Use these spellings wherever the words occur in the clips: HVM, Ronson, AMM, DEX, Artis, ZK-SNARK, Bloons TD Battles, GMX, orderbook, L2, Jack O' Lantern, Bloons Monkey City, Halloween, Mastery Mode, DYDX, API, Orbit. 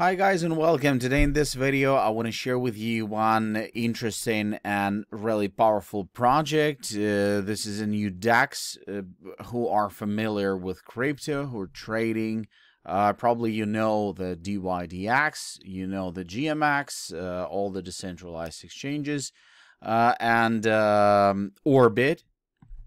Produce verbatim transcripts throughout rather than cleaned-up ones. Hi guys and welcome. Today in this video I want to share with you one interesting and really powerful project. Uh, this is a new DEX uh, who are familiar with crypto, who are trading. Uh, probably you know the D Y D X, you know the G M X, uh, all the decentralized exchanges, uh, and um, Orbit.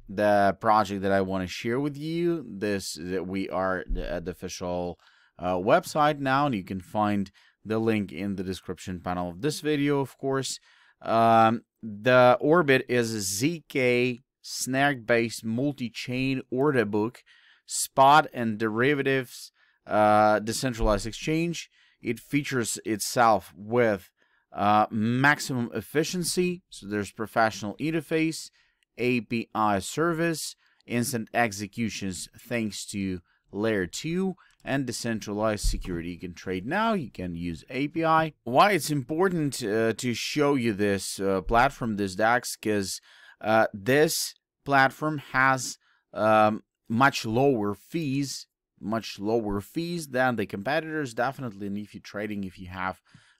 The project that I want to share with you, this we are at the official Uh, website now, and you can find the link in the description panel of this video, of course. Um, the Orbit is a Z K SNARK based multi-chain order book, spot and derivatives uh, decentralized exchange. It features itself with uh, maximum efficiency, so there's professional interface, A P I service, instant executions thanks to layer two, and decentralized security. You can trade now, you can use A P I. Why it's important uh, to show you this uh, platform, this DEX, because uh, this platform has um, much lower fees, much lower fees than the competitors, definitely. And if you're trading, if you have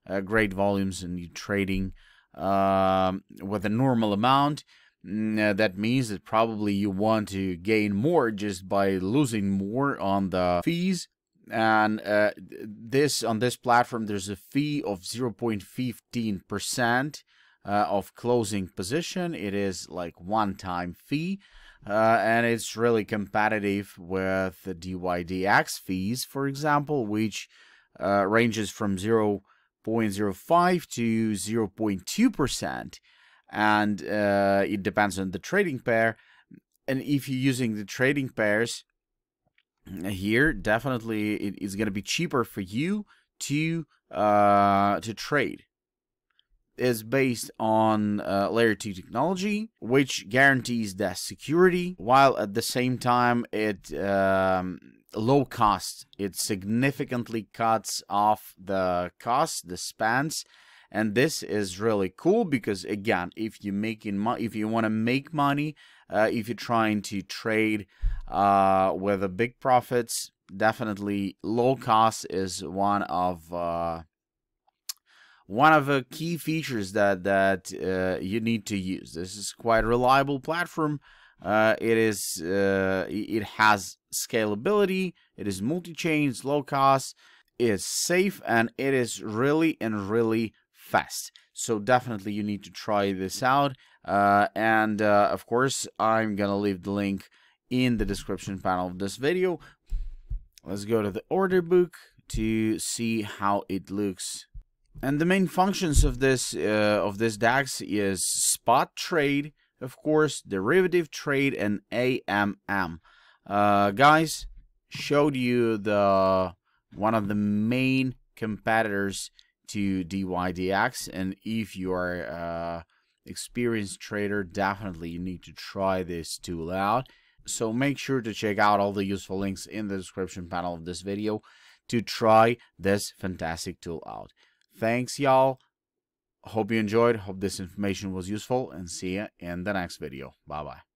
uh, great volumes and you're trading um, with a normal amount, Uh, that means that probably you want to gain more just by losing more on the fees. And uh, this on this platform, there's a fee of zero point one five percent uh, of closing position. It is like one-time fee, uh, and it's really competitive with the D Y D X fees, for example, which uh, ranges from zero point zero five to zero point two percent. And uh, it depends on the trading pair. And if you're using the trading pairs here, definitely it is going to be cheaper for you to uh, to trade. It's based on uh, layer two technology, which guarantees the security, while at the same time it um, low cost. It significantly cuts off the cost, the spends. And this is really cool because, again, if you're making money, if you want to make money, uh, if you're trying to trade uh, with a big profits, definitely low cost is one of uh, one of the key features that that uh, you need to use. This is quite a reliable platform. Uh, it is uh, it has scalability. It is multi-chain. It's low cost. It's safe, and it is really and really fast. So definitely you need to try this out, uh, and uh, of course I'm gonna leave the link in the description panel of this video. Let's go to the order book to see how it looks. And the main functions of this uh, of this DEX is spot trade, of course, derivative trade, and A M M. Uh, guys, showed you the one of the main competitors to D Y D X, and if you are a uh, experienced trader, definitely you need to try this tool out. So make sure to check out all the useful links in the description panel of this video to try this fantastic tool out. Thanks y'all, hope you enjoyed, hope this information was useful, and see you in the next video. Bye bye.